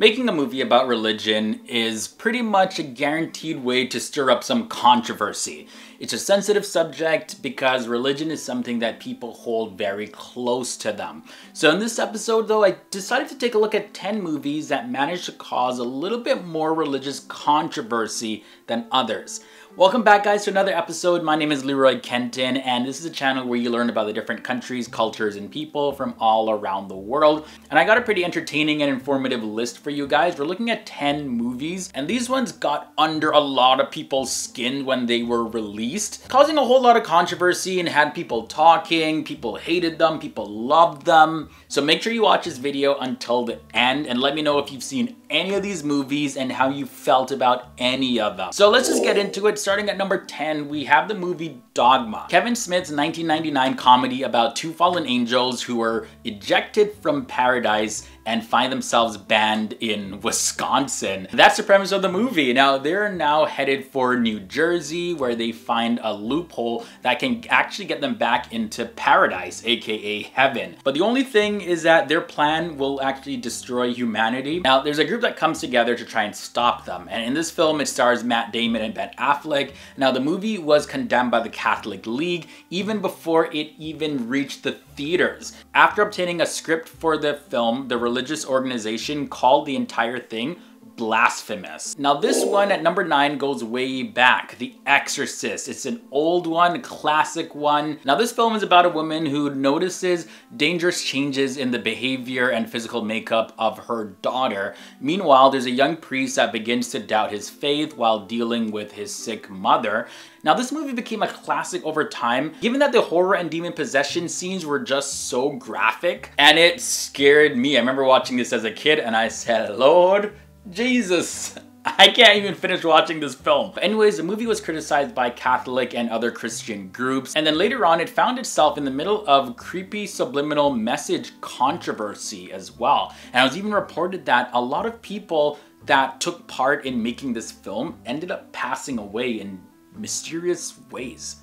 Making a movie about religion is pretty much a guaranteed way to stir up some controversy. It's a sensitive subject because religion is something that people hold very close to them. So in this episode though, I decided to take a look at 10 movies that managed to cause a little bit more religious controversy than others. Welcome back guys to another episode. My name is Leroy Kenton and this is a channel where you learn about the different countries, cultures, and people from all around the world. And I got a pretty entertaining and informative list for you guys. We're looking at 10 movies and these ones got under a lot of people's skin when they were released, causing a whole lot of controversy and had people talking. People hated them, people loved them. So make sure you watch this video until the end and let me know if you've seen any of these movies and how you felt about any of them. So let's just get into it. Starting at number 10, we have the movie Dogma. Kevin Smith's 1999 comedy about two fallen angels who were ejected from paradise and find themselves banned in Wisconsin. That's the premise of the movie. Now, they're now headed for New Jersey, where they find a loophole that can actually get them back into paradise, AKA heaven. But the only thing is that their plan will actually destroy humanity. Now, there's a group that comes together to try and stop them. And in this film, it stars Matt Damon and Ben Affleck. Now, the movie was condemned by the Catholic League even before it even reached the theaters. After obtaining a script for the film, the religious organization called the entire thing blasphemous. Now this one at number 9 goes way back, The Exorcist. It's an old one, classic one. Now this film is about a woman who notices dangerous changes in the behavior and physical makeup of her daughter. Meanwhile, there's a young priest that begins to doubt his faith while dealing with his sick mother. Now this movie became a classic over time, given that the horror and demon possession scenes were just so graphic and it scared me. I remember watching this as a kid and I said, Lord Jesus, I can't even finish watching this film. But anyways, the movie was criticized by Catholic and other Christian groups, and then later on it found itself in the middle of creepy subliminal message controversy as well. And it was even reported that a lot of people that took part in making this film ended up passing away in mysterious ways.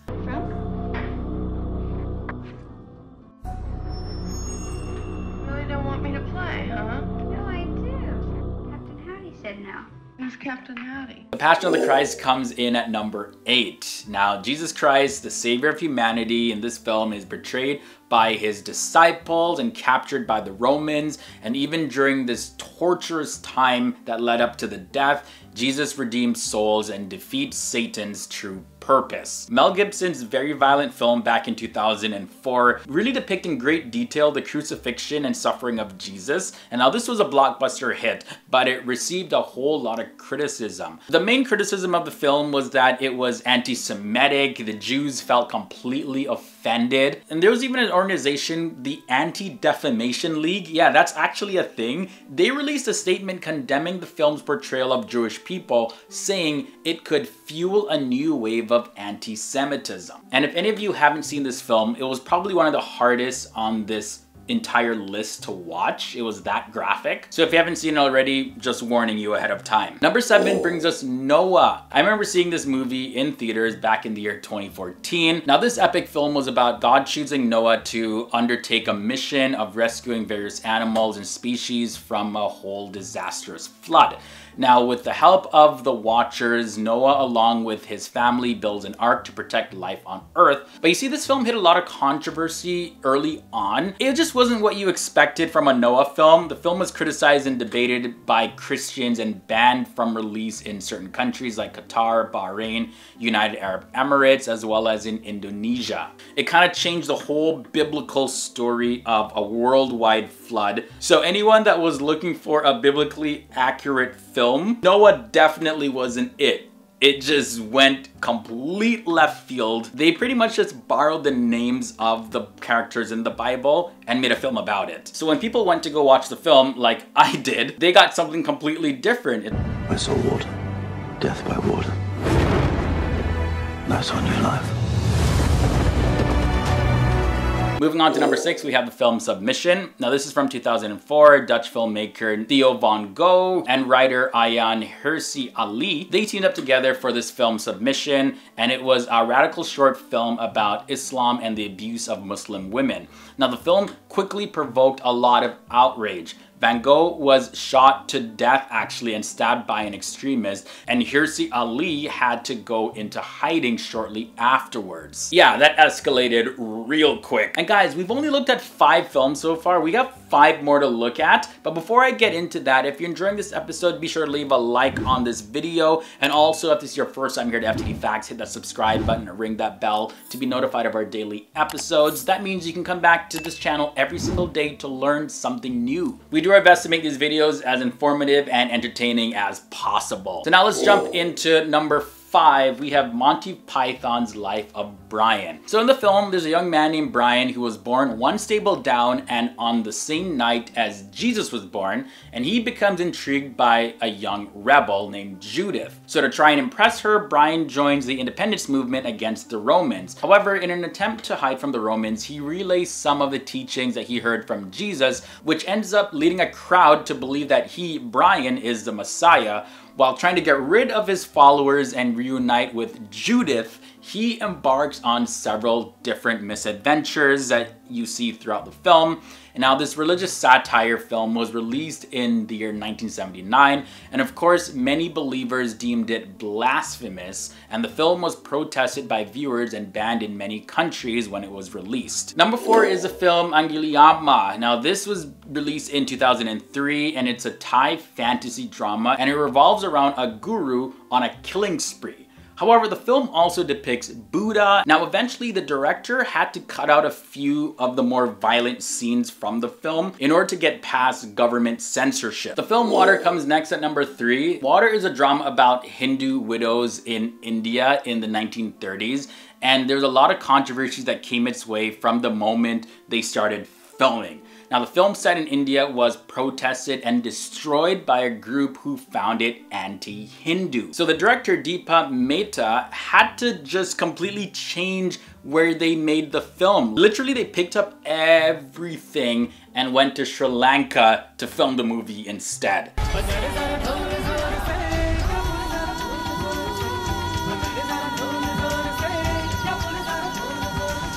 Captain Howdy. The Passion of the Christ comes in at number 8. Now, Jesus Christ, the savior of humanity in this film, is betrayed by his disciples and captured by the Romans. And even during this torturous time that led up to the death, Jesus redeems souls and defeats Satan's true purpose. Mel Gibson's very violent film back in 2004 really depicted in great detail the crucifixion and suffering of Jesus. And now this was a blockbuster hit, but it received a whole lot of criticism. The main criticism of the film was that it was anti-Semitic, the Jews felt completely offended. And there was even an organization, the Anti-Defamation League. Yeah, that's actually a thing. They released a statement condemning the film's portrayal of Jewish people, saying it could fuel a new wave of anti-Semitism. And if any of you haven't seen this film, it was probably one of the hardest on this entire list to watch. It was that graphic. So if you haven't seen it already, just warning you ahead of time. Number 7 brings us Noah. I remember seeing this movie in theaters back in the year 2014. Now this epic film was about God choosing Noah to undertake a mission of rescuing various animals and species from a whole disastrous flood. Now, with the help of the Watchers, Noah, along with his family, builds an ark to protect life on Earth. But you see, this film hit a lot of controversy early on. It just wasn't what you expected from a Noah film. The film was criticized and debated by Christians and banned from release in certain countries like Qatar, Bahrain, United Arab Emirates, as well as in Indonesia. It kind of changed the whole biblical story of a worldwide flood. So anyone that was looking for a biblically accurate film, Noah definitely wasn't it. It just went complete left field. They pretty much just borrowed the names of the characters in the Bible and made a film about it. So when people went to go watch the film, like I did, they got something completely different. I saw water, death by water. I saw new life. Moving on to number 6, we have the film Submission. Now this is from 2004, Dutch filmmaker Theo van Gogh and writer Ayaan Hirsi Ali. They teamed up together for this film Submission, and it was a radical short film about Islam and the abuse of Muslim women. Now the film quickly provoked a lot of outrage. Van Gogh was shot to death actually and stabbed by an extremist, and Hirsi Ali had to go into hiding shortly afterwards. Yeah, that escalated real quick. And guys, we've only looked at 5 films so far. We got 5 more to look at, but before I get into that, if you're enjoying this episode, be sure to leave a like on this video, and also if this is your first time here at FTD Facts, hit that subscribe button or ring that bell to be notified of our daily episodes. That means you can come back to this channel every single day to learn something new. We do our best to make these videos as informative and entertaining as possible. So now let's jump into number 5, we have Monty Python's Life of Brian. So in the film, there's a young man named Brian who was born one stable down and on the same night as Jesus was born, and he becomes intrigued by a young rebel named Judith. So to try and impress her, Brian joins the independence movement against the Romans. However, in an attempt to hide from the Romans, he relays some of the teachings that he heard from Jesus, which ends up leading a crowd to believe that he, Brian, is the Messiah. While trying to get rid of his followers and reunite with Judith, he embarks on several different misadventures that you see throughout the film. And now this religious satire film was released in the year 1979, and of course many believers deemed it blasphemous, and the film was protested by viewers and banned in many countries when it was released. Number 4 is the film Angeliyama. Now this was released in 2003, and it's a Thai fantasy drama, and it revolves around a guru on a killing spree. However, the film also depicts Buddha. Now, eventually the director had to cut out a few of the more violent scenes from the film in order to get past government censorship. The film Water comes next at number 3. Water is a drama about Hindu widows in India in the 1930s, and there's a lot of controversies that came its way from the moment they started filming. Now, the film set in India was protested and destroyed by a group who found it anti-Hindu. So the director, Deepa Mehta, had to just completely change where they made the film. Literally, they picked up everything and went to Sri Lanka to film the movie instead.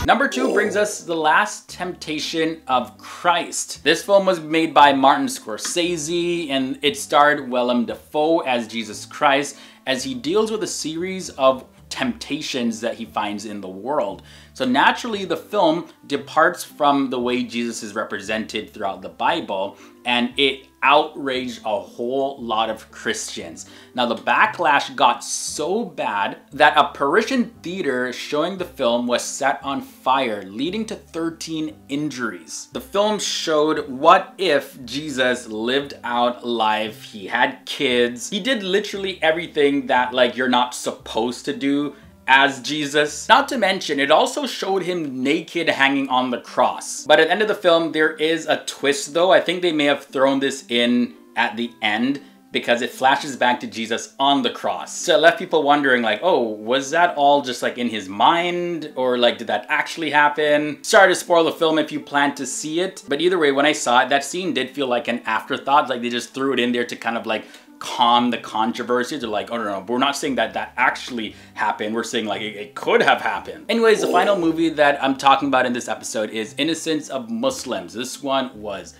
Number 2 brings us The Last Temptation of Christ. This film was made by Martin Scorsese, and it starred Willem Dafoe as Jesus Christ as he deals with a series of temptations that he finds in the world. So naturally, the film departs from the way Jesus is represented throughout the Bible, and it outraged a whole lot of Christians. Now, the backlash got so bad that a Parisian theater showing the film was set on fire, leading to 13 injuries. The film showed what if Jesus lived out life, he had kids, he did literally everything that like you're not supposed to do as Jesus. Not to mention, it also showed him naked hanging on the cross. But at the end of the film, there is a twist though. I think they may have thrown this in at the end because it flashes back to Jesus on the cross. So it left people wondering like, oh, was that all just like in his mind? Or like, did that actually happen? Sorry to spoil the film if you plan to see it. But either way, when I saw it, that scene did feel like an afterthought. Like they just threw it in there to kind of like calm the controversies. They're like, oh no, we're not saying that that actually happened. We're saying like it could have happened. Anyways, the final movie that I'm talking about in this episode is Innocence of Muslims. This one was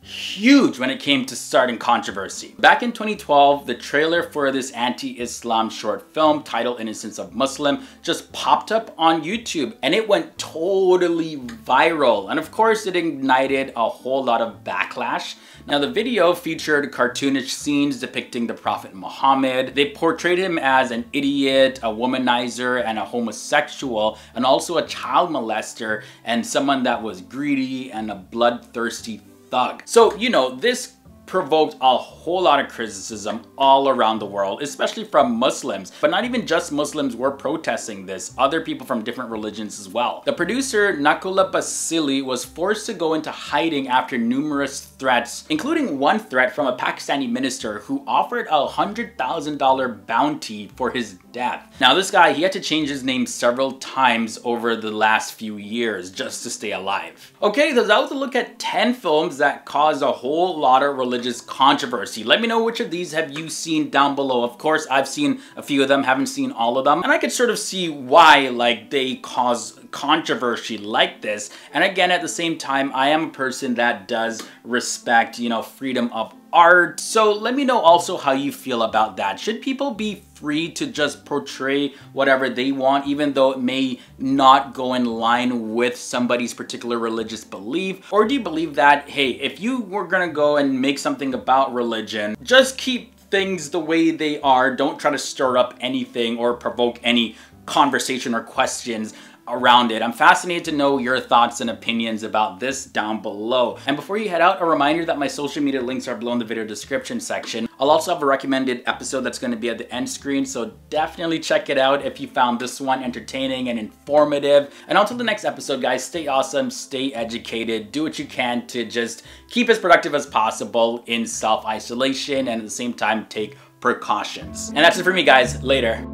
huge when it came to starting controversy. Back in 2012, the trailer for this anti-Islam short film titled Innocence of Muslim just popped up on YouTube, and it went totally viral. And of course, it ignited a whole lot of backlash. Now, the video featured cartoonish scenes depicting the Prophet Muhammad. They portrayed him as an idiot, a womanizer, and a homosexual, and also a child molester, and someone that was greedy and a bloodthirsty thug. So, you know, this provoked a whole lot of criticism all around the world, especially from Muslims. But not even just Muslims were protesting this, other people from different religions as well. The producer, Nakula Basili, was forced to go into hiding after numerous threats, including one threat from a Pakistani minister who offered a $100,000 bounty for his death. Now this guy, he had to change his name several times over the last few years just to stay alive. Okay, so that was a look at 10 films that caused a whole lot of religious religious controversy. Let me know which of these have you seen down below. Of course, I've seen a few of them, haven't seen all of them, and I could sort of see why, like, they cause controversy like this. And again, at the same time, I am a person that does respect, you know, freedom of art. So let me know also how you feel about that. Should people be free to just portray whatever they want, even though it may not go in line with somebody's particular religious belief? Or do you believe that, hey, if you were gonna go and make something about religion, just keep things the way they are, don't try to stir up anything or provoke any conversation or questions around it? I'm fascinated to know your thoughts and opinions about this down below. And before you head out, a reminder that my social media links are below in the video description section. I'll also have a recommended episode that's going to be at the end screen, so definitely check it out if you found this one entertaining and informative. And until the next episode, guys, stay awesome, stay educated, do what you can to just keep as productive as possible in self-isolation, and at the same time, take precautions. And that's it for me, guys. Later.